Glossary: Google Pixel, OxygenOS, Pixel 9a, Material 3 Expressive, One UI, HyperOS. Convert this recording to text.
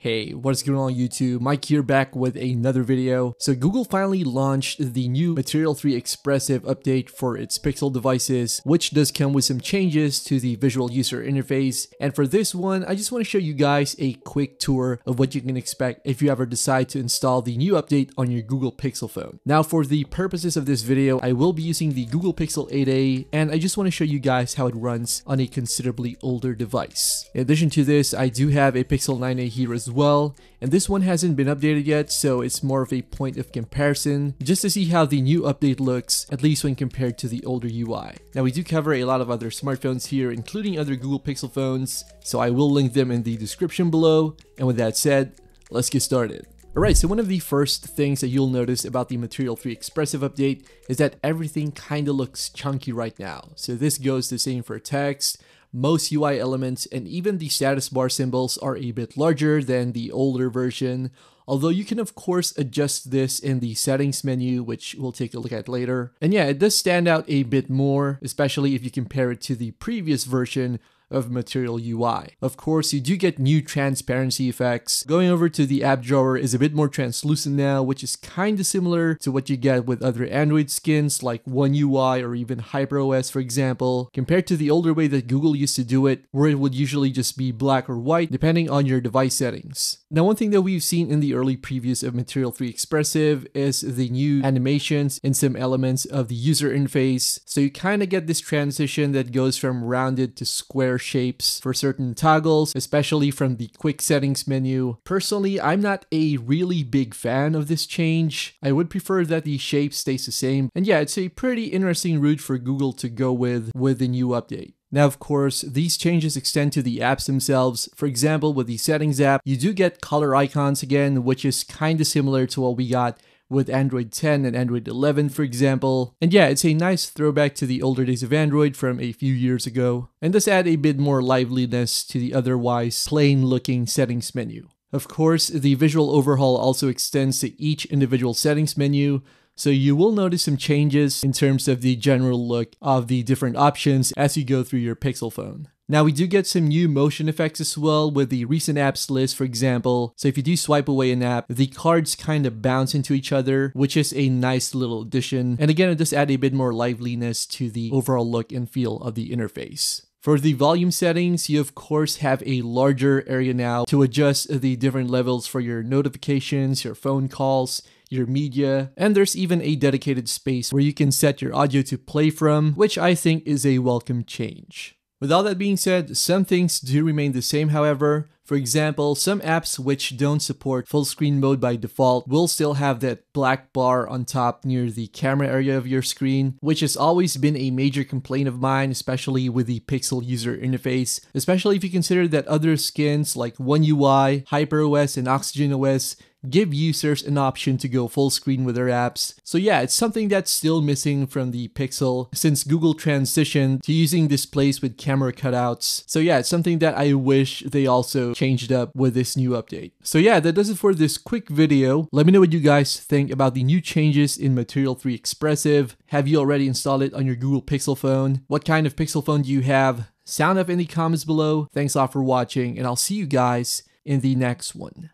Hey, what's going on YouTube? Mike here back with another video. So Google finally launched the new Material 3 Expressive update for its Pixel devices, which does come with some changes to the visual user interface. And for this one, I just want to show you guys a quick tour of what you can expect if you ever decide to install the new update on your Google Pixel phone. Now for the purposes of this video, I will be using the Google Pixel 8a, and I just want to show you guys how it runs on a considerably older device. In addition to this, I do have a Pixel 9a here as well, and this one hasn't been updated yet, so it's more of a point of comparison just to see how the new update looks, at least when compared to the older UI. Now we do cover a lot of other smartphones here, including other Google Pixel phones, so I will link them in the description below. And with that said, let's get started. Alright, so one of the first things that you'll notice about the Material 3 Expressive update is that everything kinda looks chunky right now. So this goes the same for text, most UI elements, and even the status bar symbols are a bit larger than the older version, although you can of course adjust this in the settings menu, which we'll take a look at later. And yeah, it does stand out a bit more, especially if you compare it to the previous version of Material UI. Of course, you do get new transparency effects. Going over to the app drawer is a bit more translucent now, which is kind of similar to what you get with other Android skins like One UI or even HyperOS, for example, compared to the older way that Google used to do it, where it would usually just be black or white depending on your device settings. Now, one thing that we've seen in the early previews of Material 3 Expressive is the new animations and some elements of the user interface. So you kind of get this transition that goes from rounded to square shapes for certain toggles, especially from the quick settings menu. Personally, I'm not a really big fan of this change. I would prefer that the shape stays the same. And yeah, it's a pretty interesting route for Google to go with the new update. Now, of course, these changes extend to the apps themselves. For example, with the settings app, you do get color icons again, which is kind of similar to what we got with Android 10 and Android 11, for example. And yeah, it's a nice throwback to the older days of Android from a few years ago, and does add a bit more liveliness to the otherwise plain-looking settings menu. Of course, the visual overhaul also extends to each individual settings menu, so you will notice some changes in terms of the general look of the different options as you go through your Pixel phone. Now we do get some new motion effects as well with the recent apps list, for example. So if you do swipe away an app, the cards kind of bounce into each other, which is a nice little addition. And again, it does add a bit more liveliness to the overall look and feel of the interface. For the volume settings, you of course have a larger area now to adjust the different levels for your notifications, your phone calls, your media, and there's even a dedicated space where you can set your audio to play from, which I think is a welcome change. With all that being said, some things do remain the same, however. For example, some apps which don't support full screen mode by default will still have that black bar on top near the camera area of your screen, which has always been a major complaint of mine, especially with the Pixel user interface, especially if you consider that other skins like One UI, HyperOS, and OxygenOS give users an option to go full screen with their apps. So yeah, it's something that's still missing from the Pixel since Google transitioned to using displays with camera cutouts. So yeah, it's something that I wish they also changed up with this new update. So yeah, that does it for this quick video. Let me know what you guys think about the new changes in Material 3 Expressive. Have you already installed it on your Google Pixel phone? What kind of Pixel phone do you have? Sound off in the comments below. Thanks a lot for watching, and I'll see you guys in the next one.